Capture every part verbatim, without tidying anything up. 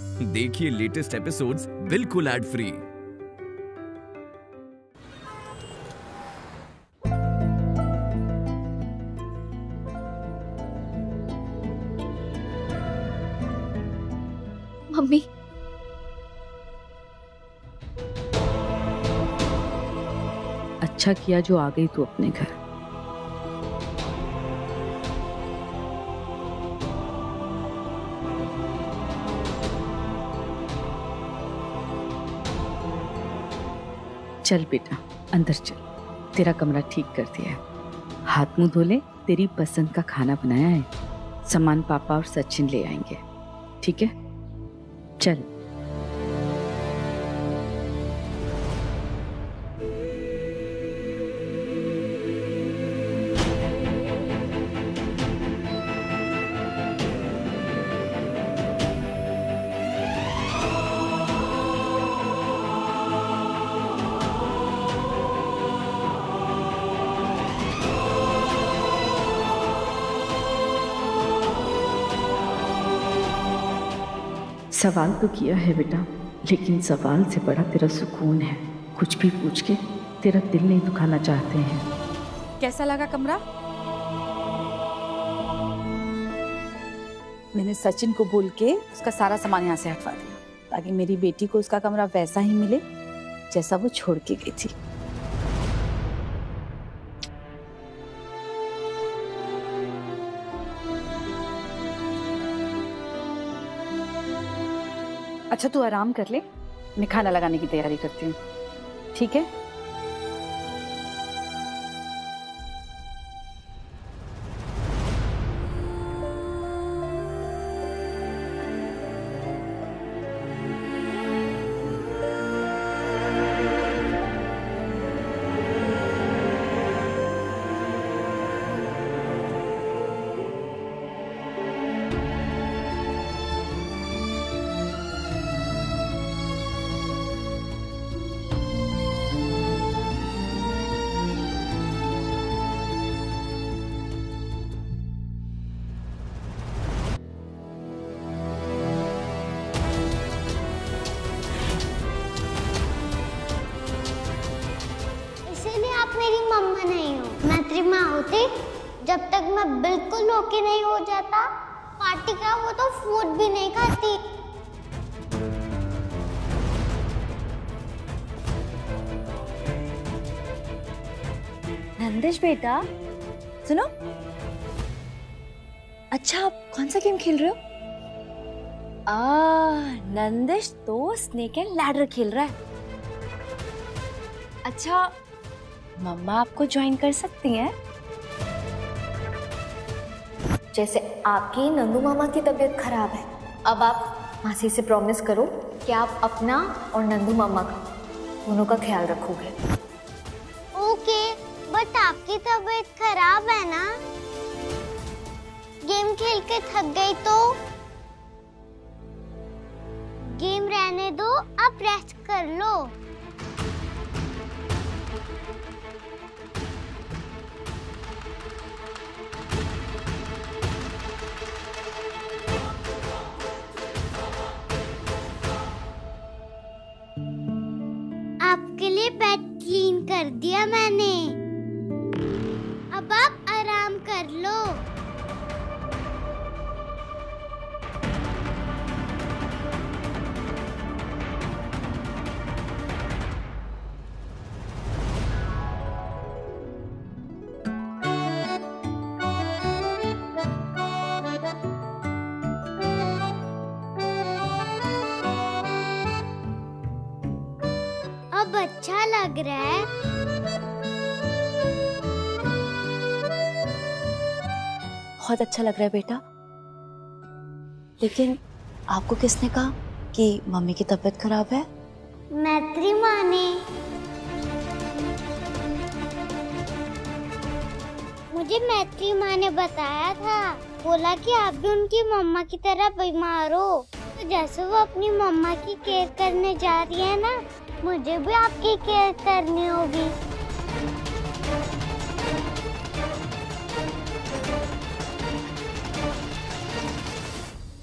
देखिए latest episodes बिल्कुल ad free. Mummy अच्छा किया जो आ गई तू अपने घर। चल बेटा अंदर चल, तेरा कमरा ठीक कर दिया है, हाथ मुंह धो ले, तेरी पसंद का खाना बनाया है, सामान पापा और सचिन ले आएंगे, ठीक है? चल। सवाल तो किया है बेटा, लेकिन सवाल से बड़ा तेरा सुकून है। कुछ भी पूछ के तेरा दिल नहीं दुखाना चाहते हैं। कैसा लगा कमरा? मैंने सचिन को बोल के उसका सारा सामान यहाँ से हटवा दिया ताकि मेरी बेटी को उसका कमरा वैसा ही मिले जैसा वो छोड़ के गई थी। अच्छा तू आराम कर ले, मैं खाना लगाने की तैयारी करती हूँ, ठीक है? जब तक मैं बिल्कुल ओके नहीं हो जाता पार्टी का वो तो फूड भी नहीं खाती। नंदिश बेटा सुनो, अच्छा आप कौन सा गेम खेल रहे हो? आ, नंदिश तो स्नेक एंड लैडर खेल रहा है। अच्छा मम्मा आपको ज्वाइन कर सकती हैं? जैसे आपकी नंदू मामा की तबीयत खराब है, अब आप मासी से प्रॉमिस करो कि आप अपना और नंदू मामा का दोनों का ख्याल रखोगे। ओके, बट आपकी तबीयत खराब है ना, गेम खेल के थक गई तो? गेम रहने दो, आप रेस्ट कर लो। आपके लिए बेड क्लीन कर दिया मैंने, अब आप आराम कर लो। अच्छा लग रहा है? बहुत अच्छा लग रहा है बेटा, लेकिन आपको किसने कहा कि मम्मी की तबीयत खराब है? मैत्री माँ ने। मुझे मैत्री माँ ने बताया था, बोला कि आप भी उनकी मम्मा की तरह बीमार हो, तो जैसे वो अपनी मम्मा की केयर करने जा रही है ना, मुझे भी आपकी केयर करनी होगी।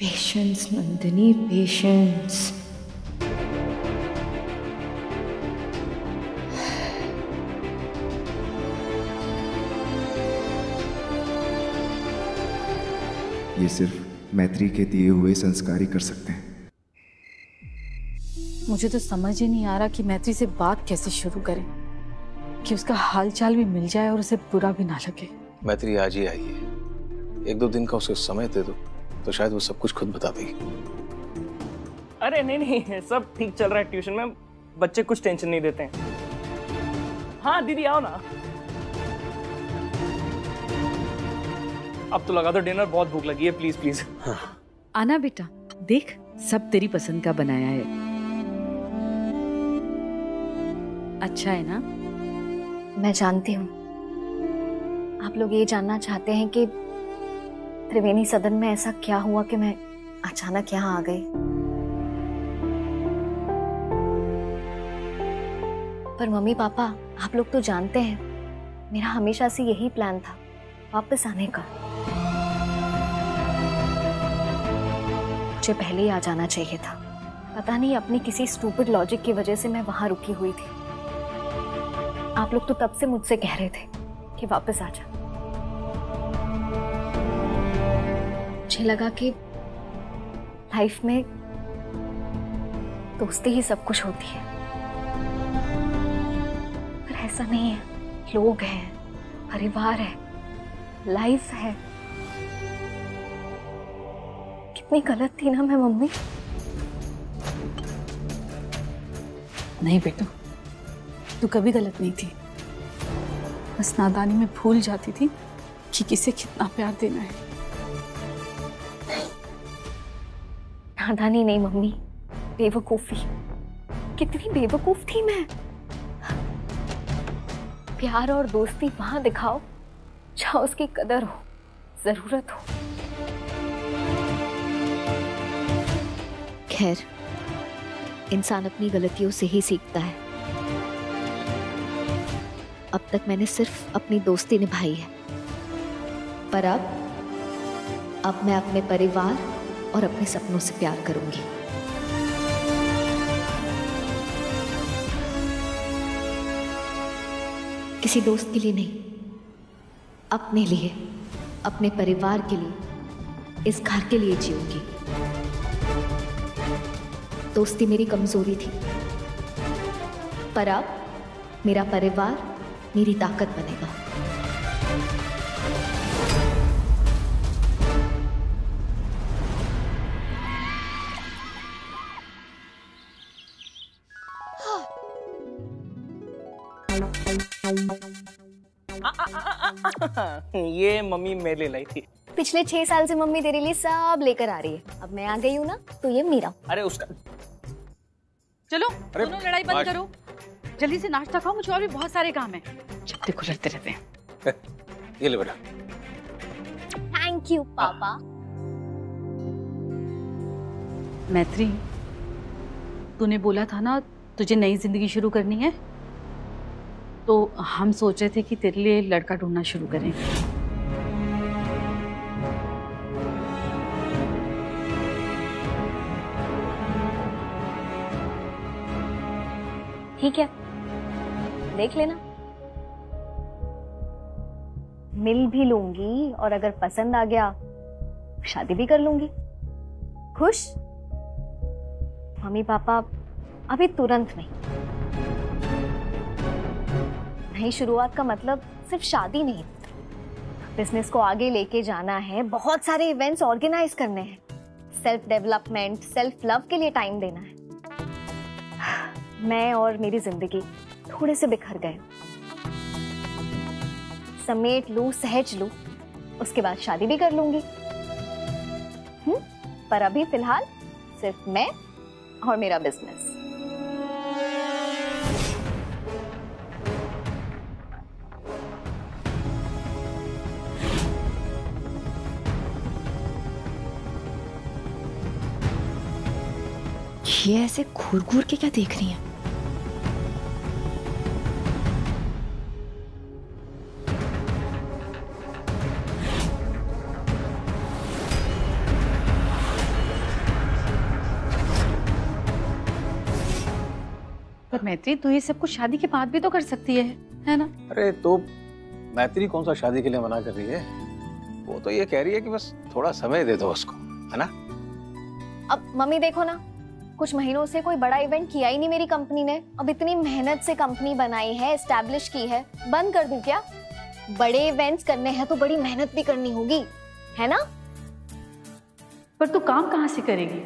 Patience Nandini, patience. ये सिर्फ मैत्री के दिए हुए संस्कारी कर सकते हैं। मुझे तो समझ ही नहीं आ रहा कि मैत्री से बात कैसे शुरू करें कि उसका हालचाल भी मिल जाए और उसे बुरा भी ना लगे। मैत्री आज ही आई है, एक दो दिन का उसे समय दे दो तो शायद वो सब कुछ खुद बता देगी। अरे नहीं नहीं, सब ठीक चल रहा है। ट्यूशन में बच्चे कुछ टेंशन नहीं देते हैं। हाँ दीदी आओ ना, अब तो लगा दो डिनर, बहुत भूख लगी है। प्लीज प्लीज हाँ। आना बेटा, देख सब तेरी पसंद का बनाया है। अच्छा है ना? मैं जानती हूँ आप लोग ये जानना चाहते हैं कि त्रिवेणी सदन में ऐसा क्या हुआ कि मैं अचानक यहाँ आ गई। पर मम्मी पापा आप लोग तो जानते हैं मेरा हमेशा से यही प्लान था वापस आने का। मुझे पहले ही आ जाना चाहिए था, पता नहीं अपनी किसी स्टूपिड लॉजिक की वजह से मैं वहां रुकी हुई थी। आप लोग तो तब से मुझसे कह रहे थे कि वापस आ जा। मुझे लगा कि लाइफ में दोस्ती ही सब कुछ होती है, पर ऐसा नहीं है। लोग हैं, परिवार है, लाइफ है। कितनी गलत थी ना मैं मम्मी। नहीं बेटा, तू कभी गलत नहीं थी, बस नादानी में भूल जाती थी कि किसे कितना प्यार देना है। नादानी नहीं मम्मी, बेवकूफी। कितनी बेवकूफ थी मैं। प्यार और दोस्ती वहां दिखाओ जहां उसकी कदर हो, जरूरत हो। खैर, इंसान अपनी गलतियों से ही सीखता है। अब तक मैंने सिर्फ अपनी दोस्ती निभाई है, पर अब अब मैं अपने परिवार और अपने सपनों से प्यार करूंगी। किसी दोस्त के लिए नहीं, अपने लिए, अपने परिवार के लिए, इस घर के लिए जीऊंगी। दोस्ती मेरी कमजोरी थी, पर अब मेरा परिवार मेरी ताकत बनेगा। आ, आ, आ, आ, आ, ये मम्मी मेरे लिए लाई थी। पिछले छह साल से मम्मी तेरे लिए सब लेकर आ रही है, अब मैं आ गई हूँ ना तो ये मेरा। अरे उसका चलो, दोनों लड़ाई बंद करो, जल्दी से नाश्ता खाओ, मुझे और भी बहुत सारे काम हैं। चलते खुलते रहते हैं। ये ले बेटा। थैंक यू पापा। मैत्री, तूने बोला था ना तुझे नई जिंदगी शुरू करनी है, तो हम सोच रहे थे कि तेरे लिए लड़का ढूंढना शुरू करें। ठीक है, देख लेना, मिल भी लूंगी और अगर पसंद आ गया शादी भी कर लूंगी। खुश? मम्मी पापा अभी तुरंत नहीं। नई शुरुआत का मतलब सिर्फ शादी नहीं, बिजनेस को आगे लेके जाना है, बहुत सारे इवेंट्स ऑर्गेनाइज करने हैं, सेल्फ डेवलपमेंट, सेल्फ लव के लिए टाइम देना है। मैं और मेरी जिंदगी थोड़े से बिखर गए, समेट लूं, सहज लूं, उसके बाद शादी भी कर लूंगी। हम्म, पर अभी फिलहाल सिर्फ मैं और मेरा बिजनेस। ये ऐसे घूर घूर के क्या देख रही है? पर मैत्री तो ये सब कुछ शादी के बाद भी तो कर सकती है, है ना? अरे तो मैत्री कौन सा शादी के लिए मना कर रही है? वो तो ये कह रही है कि बस थोड़ा समय दे दो उसको, है ना? अब मम्मी देखो ना, कुछ महीनों से कोई बड़ा इवेंट किया ही नहीं मेरी कंपनी ने। अब इतनी मेहनत से कंपनी बनाई है, एस्टैब्लिश की है, बंद कर दूं क्या? बड़े इवेंट्स करने हैं तो बड़ी मेहनत भी करनी होगी, है ना? पर तू काम कहाँ से करेगी?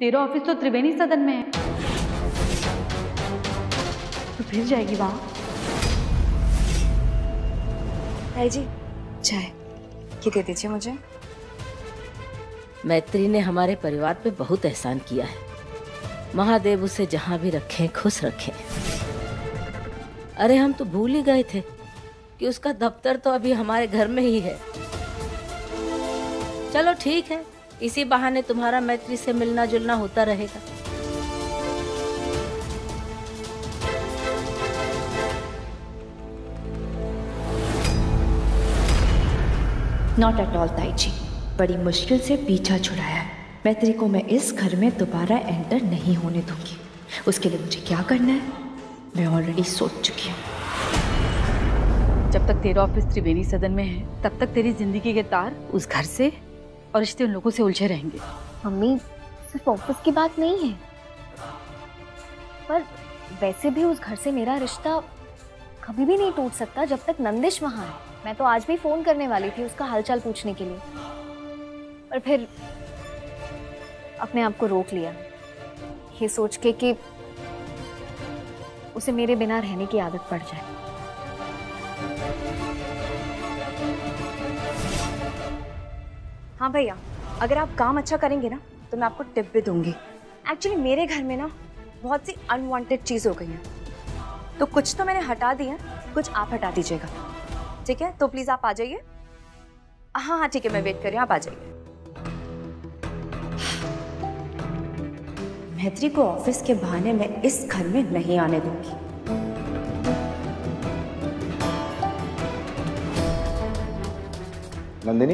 तेरा ऑफिस तो त्रिवेणी सदन में है, तू फिर जाएगी वहाँ? ताई जी, चाय ये दे दीजिए मुझे। मैत्री ने हमारे परिवार पे बहुत एहसान किया है। महादेव उसे जहाँ भी रखें खुश रखें। अरे हम तो भूल ही गए थे कि उसका दफ्तर तो अभी हमारे घर में ही है। चलो ठीक है, इसी बहाने तुम्हारा मैत्री से मिलना जुलना होता रहेगा। नॉट एट ऑल ताई जी, बड़ी मुश्किल से पीछा छुड़ाया है। मैत्री को मैं इस घर में दोबारा एंटर नहीं होने दूंगी। उसके लिए मुझे क्या करना है मैं ऑलरेडी सोच चुकी हूँ। जब तक तेरा ऑफिस त्रिवेणी सदन में है तब तक तेरी जिंदगी के तार उस घर से और रिश्ते उन लोगों से उलझे रहेंगे। मम्मी सिर्फ ऑफिस की बात नहीं है, पर वैसे भी उस घर से मेरा रिश्ता कभी भी नहीं टूट सकता जब तक नंदिश वहाँ है। मैं तो आज भी फोन करने वाली थी उसका हालचाल पूछने के लिए, पर फिर अपने आप को रोक लिया ये सोच के कि उसे मेरे बिना रहने की आदत पड़ जाए। हाँ भैया, अगर आप काम अच्छा करेंगे ना तो मैं आपको टिप भी दूंगी। एक्चुअली मेरे घर में ना बहुत सी अनवांटेड चीज़ हो गई है, तो कुछ तो मैंने हटा दी है, कुछ आप हटा दीजिएगा, ठीक है? तो प्लीज़ आप आ जाइए। हाँ हाँ ठीक है, मैं वेट कर रही हूँ, आप आ जाइए। मैत्री को ऑफिस के बहाने मैं इस घर में नहीं आने दूंगी। नंदिनी,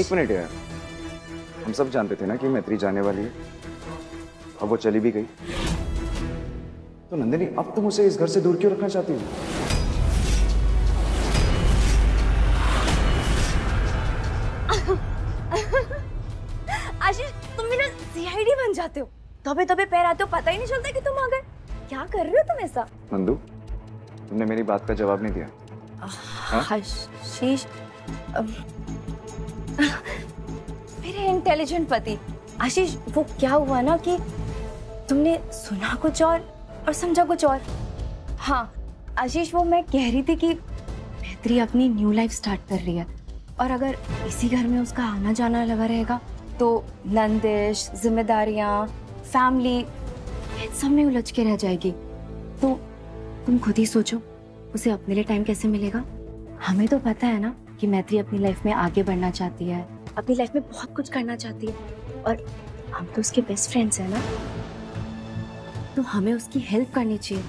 एक मिनट यार, हम सब जानते थे ना कि मैत्री जाने वाली है, अब वो चली भी गई। तो नंदिनी अब तुम उसे इस घर से दूर क्यों रखना चाहती हो? आशीष तुम भी ना सीआईडी बन जाते हो, दबे दबे पैर आते हो, पता ही नहीं चलता कि तुम आ गए। क्या कर रहे हो तुम ऐसा? नंदू तुमने मेरी बात का जवाब नहीं दिया। आशीष मेरे इंटेलिजेंट पति। आशीष वो क्या हुआ ना कि तुमने सुना कुछ और और समझा कुछ और। हाँ आशीष वो मैं कह रही थी कि मैत्री अपनी न्यू लाइफ स्टार्ट कर रही है और अगर इसी घर में उसका आना जाना लगा रहेगा तो नंदिश, जिम्मेदारियाँ, फैमिली सब में उलझ के रह जाएगी। तो तुम खुद ही सोचो उसे अपने लिए टाइम कैसे मिलेगा। हमें तो पता है ना कि मैत्री अपनी लाइफ में आगे बढ़ना चाहती है, अपनी लाइफ में बहुत कुछ करना चाहती है और हम तो उसके बेस्ट फ्रेंड्स हैं ना, तो हमें उसकी हेल्प करनी चाहिए।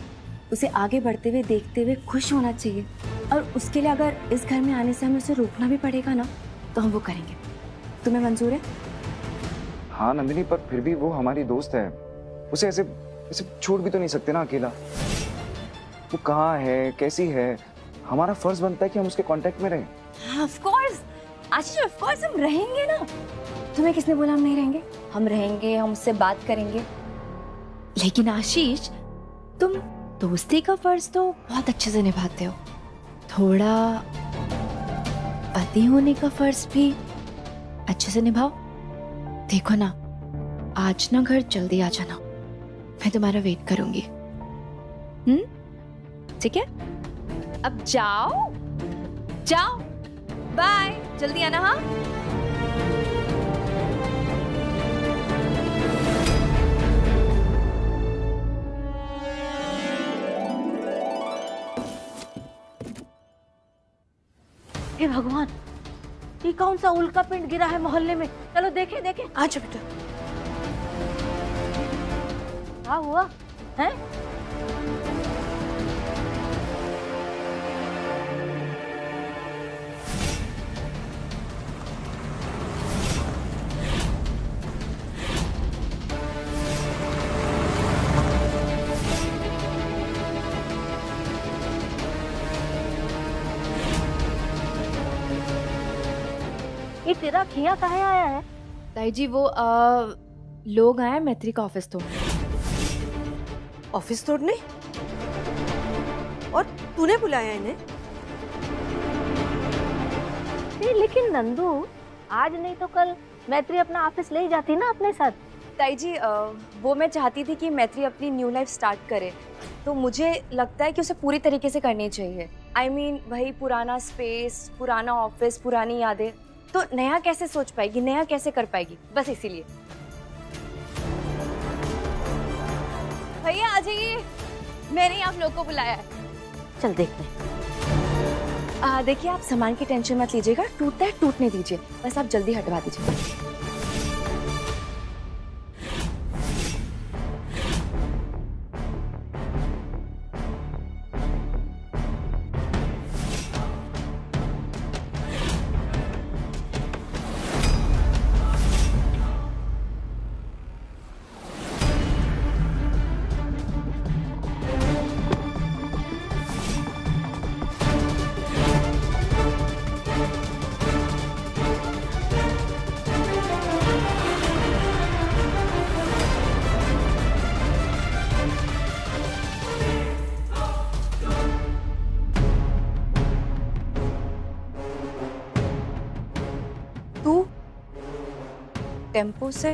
उसे आगे बढ़ते हुए देखते हुए खुश होना चाहिए और उसके लिए अगर इस घर में आने से हमें उसे रोकना भी पड़ेगा ना तो हम वो करेंगे। तुम्हें मंजूर है? हाँ नंदिनी, पर फिर भी वो हमारी दोस्त है, उसे ऐसे ऐसे छोड़ भी तो नहीं सकते ना अकेला। वो कहाँ है, कैसी है, हमारा फर्ज बनता है कि हम उसके कांटेक्ट में रहें। Of course Ashish, of course हम रहेंगे ना। तुम्हें किसने बोला हम नहीं रहेंगे? हम रहेंगे, हम उससे बात करेंगे। लेकिन आशीष तुम दोस्ती का फर्ज तो बहुत अच्छे से निभाते हो, थोड़ा पति होने का फर्ज भी अच्छे से निभाओ। देखो ना आज ना घर जल्दी आ जाना, मैं तुम्हारा वेट करूंगी। हम्म ठीक है, अब जाओ जाओ, बाय, जल्दी आना। हाँ हे भगवान, ये कौन सा उल्का पिंड गिरा है मोहल्ले में? चलो देखें देखें। आ जाओ बेटा। क्या हुआ है? ये तेरा खिया कहाँ आया है? ताई जी वो आ, लोग आए मैत्री का ऑफिस तोड़ने। ऑफिस तोड़ने? और तूने बुलाया इन्हें? नहीं लेकिन नंदू आज नहीं तो कल मैत्री अपना ऑफिस ले जाती ना अपने साथ। ताई जी वो मैं चाहती थी कि मैत्री अपनी न्यू लाइफ स्टार्ट करे, तो मुझे लगता है कि उसे पूरी तरीके से करनी चाहिए। आई मीन वही पुराना स्पेस, पुराना ऑफिस, पुरानी यादें, तो नया कैसे सोच पाएगी, नया कैसे कर पाएगी, बस इसीलिए। भैया आ जाइए, मैंने आप लोग को बुलाया है। चल देखते हैं। आ देखिए आप सामान की टेंशन मत लीजिएगा, टूटता है टूटने दीजिए, बस आप जल्दी हटवा दीजिए। टेम्पो से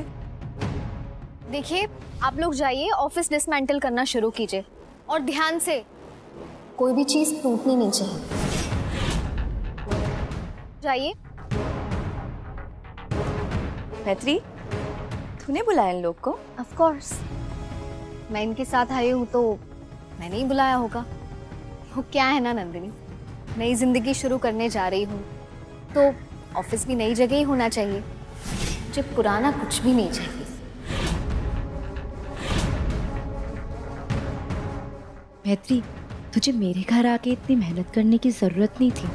देखिए आप लोग जाइए, ऑफिस डिसमेंटल करना शुरू कीजिए और ध्यान से, कोई भी चीज टूटनी नहीं चाहिए। जाइए। मैत्री तूने बुलाया इन लोग को? ऑफ कोर्स, मैं इनके साथ आई हूँ तो मैंने ही बुलाया होगा। वो क्या है ना नंदिनी, नई जिंदगी शुरू करने जा रही हूँ तो ऑफिस भी नई जगह ही होना चाहिए, जब पुराना कुछ भी नहीं चाहिए। मैत्री तुझे मेरे घर आके इतनी मेहनत करने की जरूरत नहीं थी।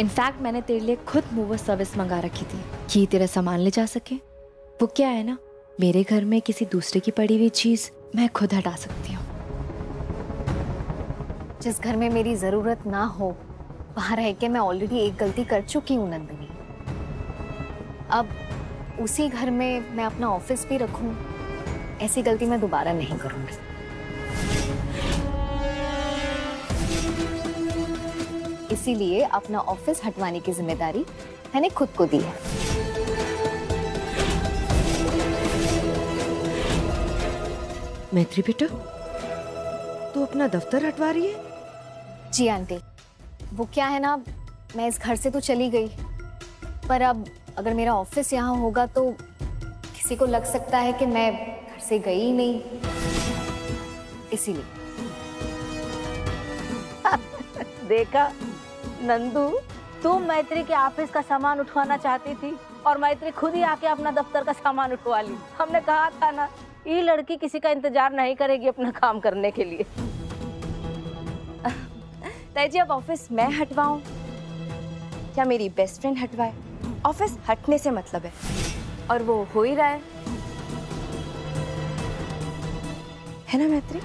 इनफैक्ट मैंने तेरे लिए खुद मूवर सर्विस मंगा रखी थी कि तेरा सामान ले जा सके। वो क्या है ना, मेरे घर में किसी दूसरे की पड़ी हुई चीज मैं खुद हटा सकती हूँ। जिस घर में मेरी जरूरत ना हो वहां रह के मैं ऑलरेडी एक गलती कर चुकी हूँ नंदिनी। अब उसी घर में मैं अपना ऑफिस भी रखूं, ऐसी गलती मैं दोबारा नहीं करूंगी। इसीलिए अपना ऑफिस हटवाने की जिम्मेदारी मैंने खुद को दी है। मैत्री बेटा, तू अपना दफ्तर हटवा रही है? जी आंटी, वो क्या है ना, मैं इस घर से तो चली गई पर अब अगर मेरा ऑफिस यहाँ होगा तो किसी को लग सकता है कि मैं घर से गई ही नहीं, इसीलिए। देखा नंदू, तुम मैत्री के ऑफिस का सामान उठवाना चाहती थी और मैत्री खुद ही आके अपना दफ्तर का सामान उठवा ली। हमने कहा था ना ये लड़की किसी का इंतजार नहीं करेगी अपना काम करने के लिए। ताई जी अब ऑफिस मैं हटवाऊं क्या मेरी बेस्ट फ्रेंड हटवाए? ऑफिस हटने से मतलब है और वो हो ही रहा है, है ना मैत्री?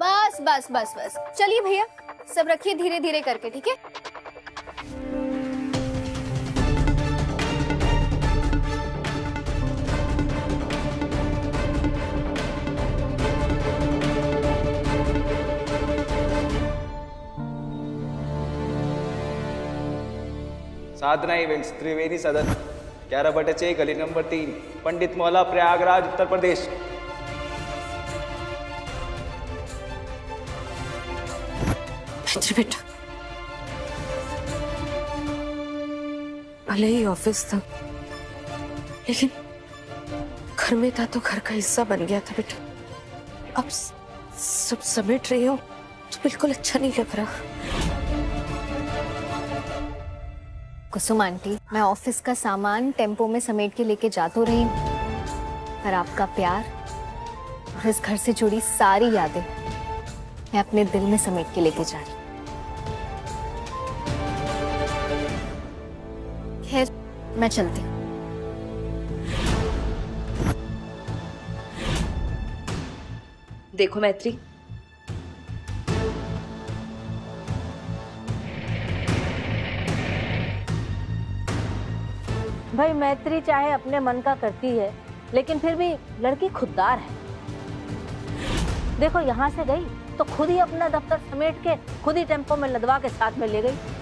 बस बस बस बस चलिए भैया, सब रखिए धीरे धीरे करके, ठीक है? साधना इवेंट्स, त्रिवेणी सदन, ग्यारह बटे छः, गली नंबर तीन, पंडित मोहल्ला, प्रयागराज, उत्तर प्रदेश। बेटा भले ही ऑफिस था लेकिन घर में था तो घर का हिस्सा बन गया था। बेटा अब सब समेट रही हो तो बिल्कुल अच्छा नहीं लग रहा। कुसुम आंटी, मैं ऑफिस का सामान टेम्पो में समेट के लेके जा तो रही हूँ पर आपका प्यार और इस घर से जुड़ी सारी यादें मैं अपने दिल में समेट के लेके जा रही हूँ। खैर मैं चलती हूँ। देखो मैत्री, भाई मैत्री चाहे अपने मन का करती है, लेकिन फिर भी लड़की खुददार है। देखो यहाँ से गई तो खुद ही अपना दफ्तर समेट के खुद ही टेम्पो में लदवा के साथ में ले गई।